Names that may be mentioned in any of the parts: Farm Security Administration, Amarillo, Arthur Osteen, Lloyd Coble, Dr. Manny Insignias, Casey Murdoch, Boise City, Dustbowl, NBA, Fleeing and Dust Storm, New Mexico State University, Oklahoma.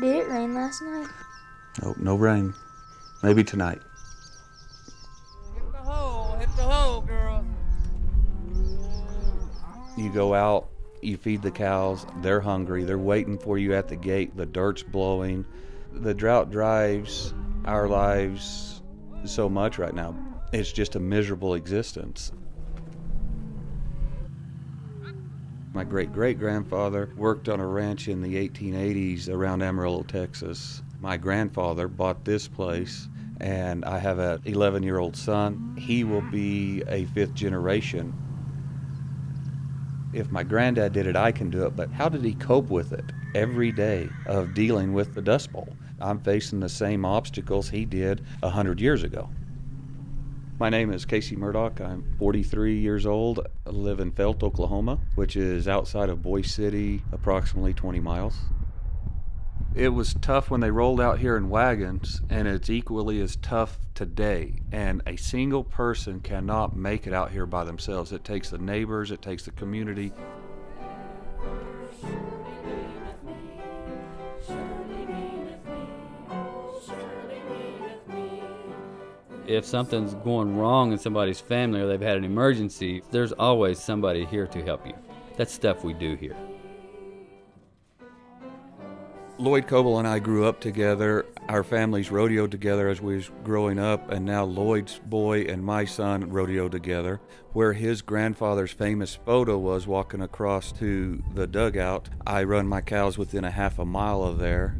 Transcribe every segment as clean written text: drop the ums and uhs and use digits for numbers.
Did it rain last night? Nope, no rain. Maybe tonight. Hit the hole, girl. You go out, you feed the cows, they're hungry, they're waiting for you at the gate, the dirt's blowing. The drought drives our lives so much right now. It's just a miserable existence. My great-great-grandfather worked on a ranch in the 1880s around Amarillo, Texas. My grandfather bought this place, and I have an 11-year-old son. He will be a fifth generation. If my granddad did it, I can do it, but how did he cope with it every day of dealing with the Dust Bowl? I'm facing the same obstacles he did 100 years ago. My name is Casey Murdoch. I'm 43 years old. I live in Felt, Oklahoma, which is outside of Boise City, approximately 20 miles. It was tough when they rolled out here in wagons, and it's equally as tough today. And a single person cannot make it out here by themselves. It takes the neighbors, it takes the community. If something's going wrong in somebody's family or they've had an emergency, there's always somebody here to help you. That's stuff we do here. Lloyd Coble and I grew up together. Our families rodeoed together as we was growing up, and now Lloyd's boy and my son rodeoed together. Where his grandfather's famous photo was walking across to the dugout, I run my cows within a half a mile of there.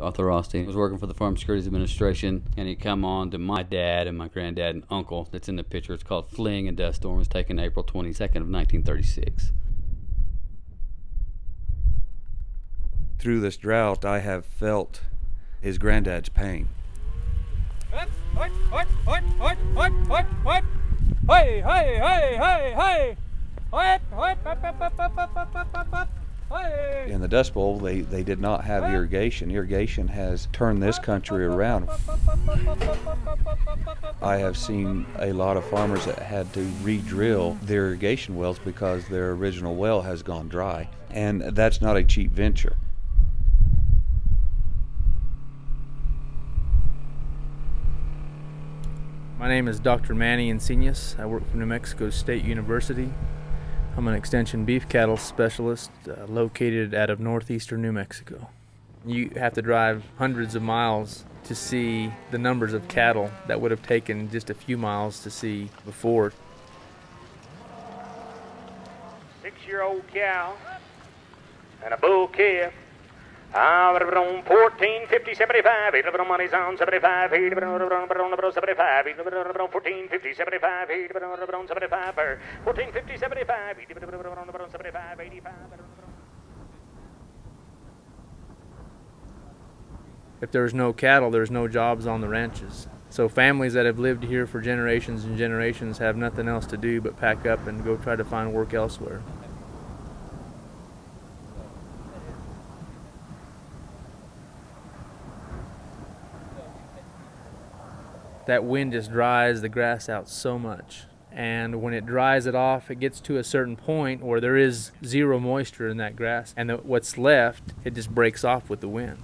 Arthur Osteen was working for the Farm Security Administration, and he'd come on to my dad and my granddad and uncle. That's in the picture. It's called Fleeing and Dust Storm. It was taken April 22nd of 1936. Through this drought, I have felt his granddad's pain. In the Dust Bowl, they did not have irrigation. Irrigation has turned this country around. I have seen a lot of farmers that had to re-drill their irrigation wells because their original well has gone dry, and that's not a cheap venture. My name is Dr. Manny Insignias. I work for New Mexico State University. I'm an extension beef cattle specialist located out of northeastern New Mexico. You have to drive hundreds of miles to see the numbers of cattle that would have taken just a few miles to see before. 6-year-old cow and a bull calf. I've been on 1450 75. He's been on money's on 75. He's been on 75. He's been on 1450 75. He's been on 75. 1450 75. He's been on 75. 85. If there's no cattle, there's no jobs on the ranches. So families that have lived here for generations and generations have nothing else to do but pack up and go try to find work elsewhere. That wind just dries the grass out so much. And when it dries it off, it gets to a certain point where there is zero moisture in that grass, and what's left, it just breaks off with the wind.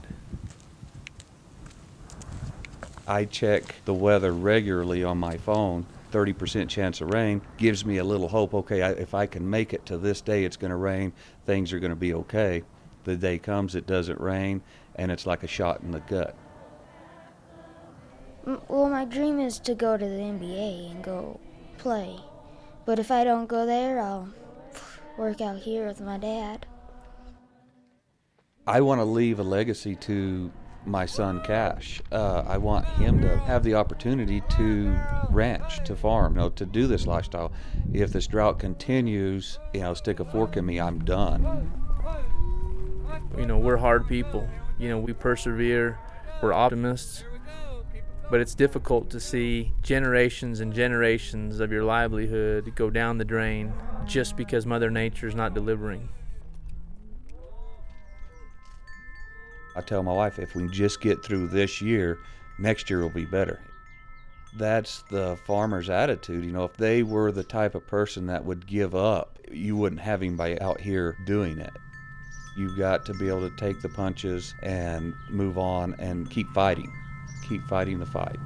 I check the weather regularly on my phone. 30% chance of rain gives me a little hope. Okay, if I can make it to this day, it's going to rain, things are going to be okay. The day comes, it doesn't rain, and it's like a shot in the gut. Well, my dream is to go to the NBA and go play. But if I don't go there, I'll work out here with my dad. I want to leave a legacy to my son, Cash. I want him to have the opportunity to ranch, to farm, to do this lifestyle. If this drought continues, stick a fork in me, I'm done. We're hard people. We persevere. We're optimists. But it's difficult to see generations and generations of your livelihood go down the drain just because Mother Nature's not delivering. I tell my wife, if we just get through this year, next year will be better. That's the farmer's attitude. If they were the type of person that would give up, you wouldn't have anybody out here doing it. You've got to be able to take the punches and move on and keep fighting the fight.